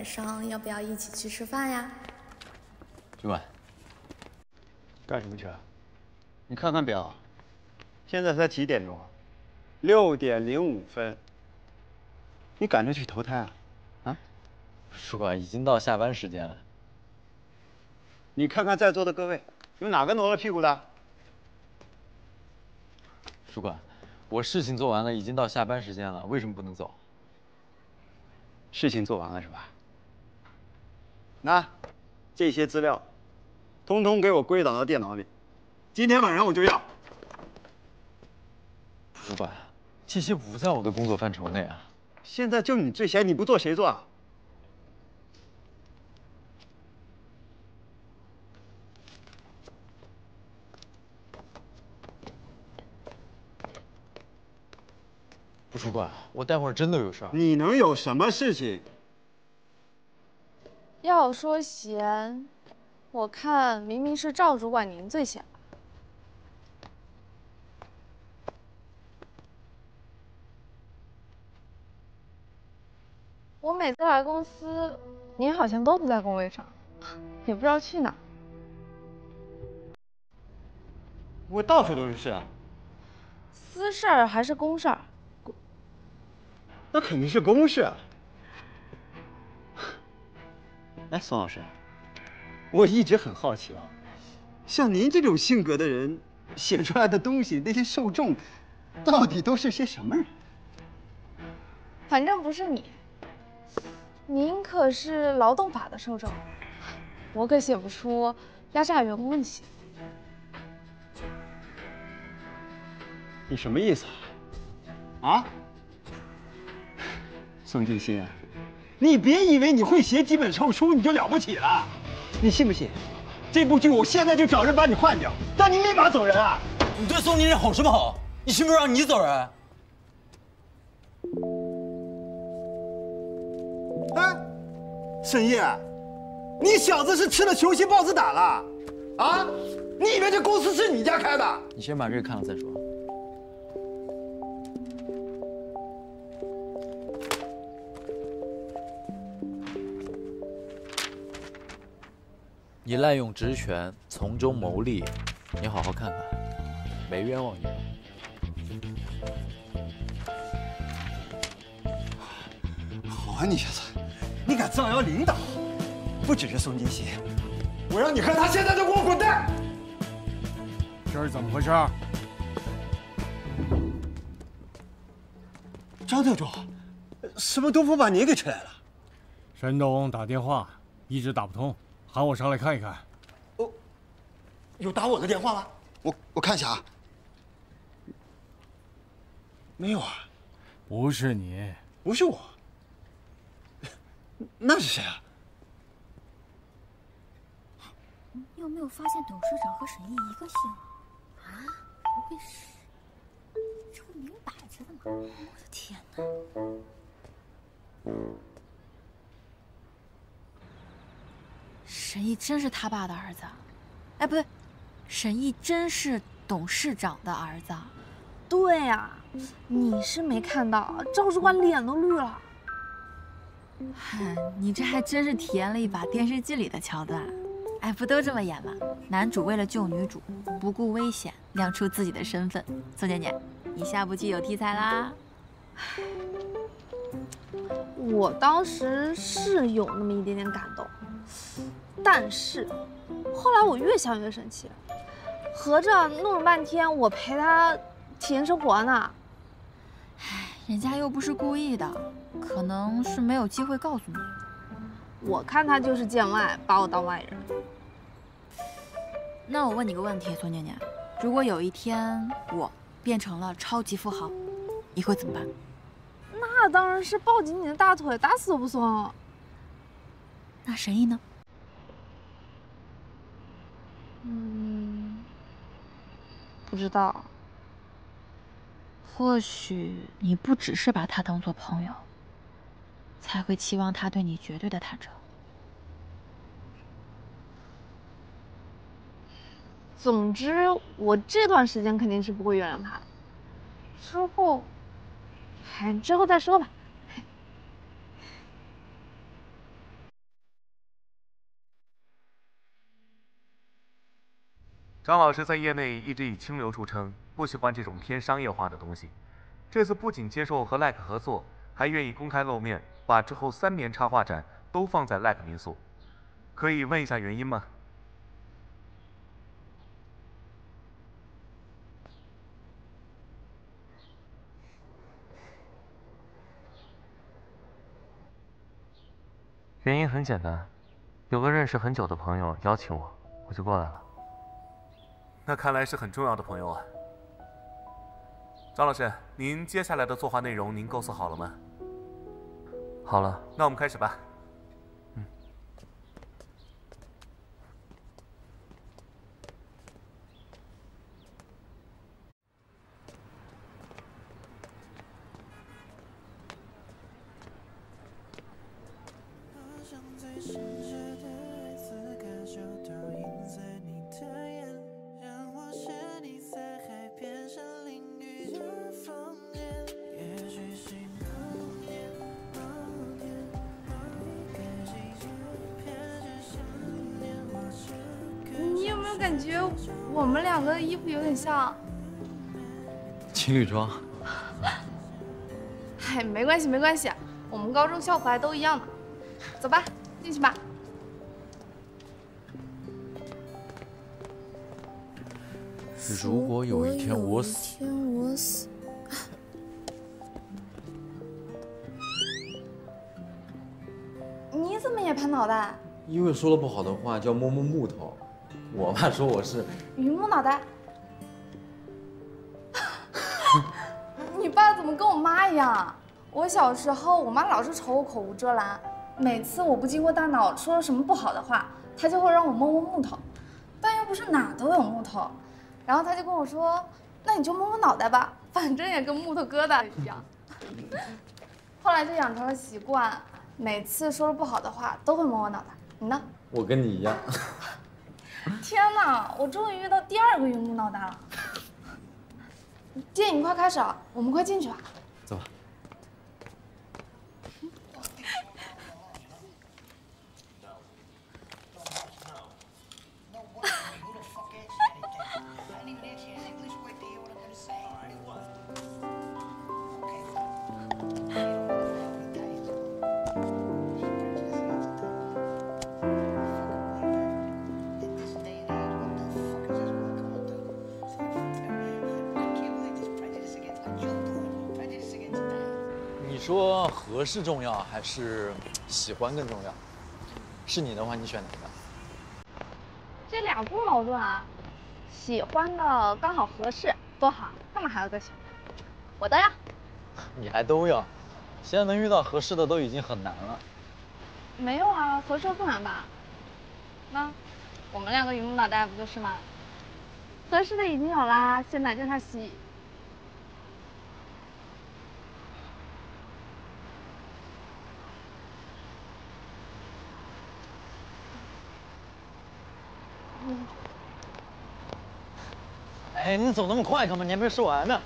晚上要不要一起去吃饭呀？今晚干什么去啊？你看看表，现在才几点钟啊？6:05。你赶着去投胎啊？啊？主管，已经到下班时间了。你看看在座的各位，有哪个挪了屁股的？主管，我事情做完了，已经到下班时间了，为什么不能走？事情做完了是吧？那这些资料，通通给我归档到电脑里，今天晚上我就要。主管，这些不在我的工作范畴内啊。现在就你最闲，你不做谁做啊？不，主管，我待会儿真的有事儿。你能有什么事情？要说闲，我看明明是赵主管您最闲。我每次来公司，您好像都不在工位上，也不知道去哪。我到处都是事啊。私事儿还是公事儿？那肯定是公事啊！哎，宋老师，我一直很好奇啊，像您这种性格的人写出来的东西，那些受众到底都是些什么人？反正不是你，您可是劳动法的受众，我可写不出压榨员工问题。你什么意思啊？啊？宋静心，你别以为你会写几本臭书你就了不起了，你信不信？这部剧我现在就找人把你换掉，但你立马走人啊！你对宋静心吼什么吼？你信不信让你走人？哎，沈烨，你小子是吃了球鞋豹子胆了？啊？你以为这公司是你家开的？你先把这个看了再说。 你滥用职权，从中牟利，你好好看看，没冤枉你。好啊，你小子，你敢造谣领导？不只是宋金熙，我让你和他现在就给我滚蛋！这是怎么回事？张特助，什么东风把您给吹来了？山东打电话一直打不通。 喊我上来看一看，哦，有打我的电话吗？我看一下啊，没有啊，不是你，不是我，那是谁啊？你有没有发现董事长和沈毅一个姓啊？啊，不会是这不明摆着的吗？我的天哪！ 沈毅真是他爸的儿子，哎，不对，沈毅真是董事长的儿子。对啊，你是没看到，赵主管脸都绿了。嗨，你这还真是体验了一把电视剧里的桥段。哎，不都这么演吗？男主为了救女主，不顾危险，亮出自己的身份。宋姐姐，你下部剧有题材啦。我当时是有那么一点点感动。 但是，后来我越想越生气，合着弄了半天我陪他体验生活呢。唉，人家又不是故意的，可能是没有机会告诉你。我看他就是见外，把我当外人。那我问你个问题，宋念念，如果有一天我变成了超级富豪，你会怎么办？那当然是抱紧你的大腿，打死都不松。那沈毅呢？ 不知道。或许你不只是把他当做朋友，才会期望他对你绝对的坦诚。总之，我这段时间肯定是不会原谅他的。之后再说吧。张老师在业内一直以清流著称，不喜欢这种偏商业化的东西。这次不仅接受和 Like 合作，还愿意公开露面，把之后3年插画展都放在 Like 民宿。可以问一下原因吗？ 原因很简单，有个认识很久的朋友邀请我，我就过来了。那看来是很重要的朋友啊。张老师，您接下来的作画内容您构思好了吗？好了，那我们开始吧。嗯。感觉我们两个的衣服有点像情侣装。哎，没关系，没关系，我们高中校服还都一样的。走吧，进去吧。如果有一天我死，你怎么也盘脑袋？因为说了不好的话叫摸摸木头。 我爸说我是榆木脑袋，你爸怎么跟我妈一样？我小时候，我妈老是瞅我口无遮拦，每次我不经过大脑说了什么不好的话，她就会让我摸摸木头，但又不是哪都有木头，然后她就跟我说：“那你就摸摸脑袋吧，反正也跟木头疙瘩一样。”后来就养成了习惯，每次说了不好的话都会摸我脑袋。你呢？我跟你一样。天哪！我终于遇到第2个榆木脑袋了。电影快开始了，我们快进去吧。走吧。你说合适重要还是喜欢更重要？是你的话，你选哪个？这俩不矛盾啊，喜欢的刚好合适，多好，干嘛还要再选？我都要。你还都要？现在能遇到合适的都已经很难了。没有啊，合适不难吧？那我们2个榆木脑袋不就是吗？合适的已经有啦，现在就差喜。 哎，你走那么快干嘛？你还没说完呢。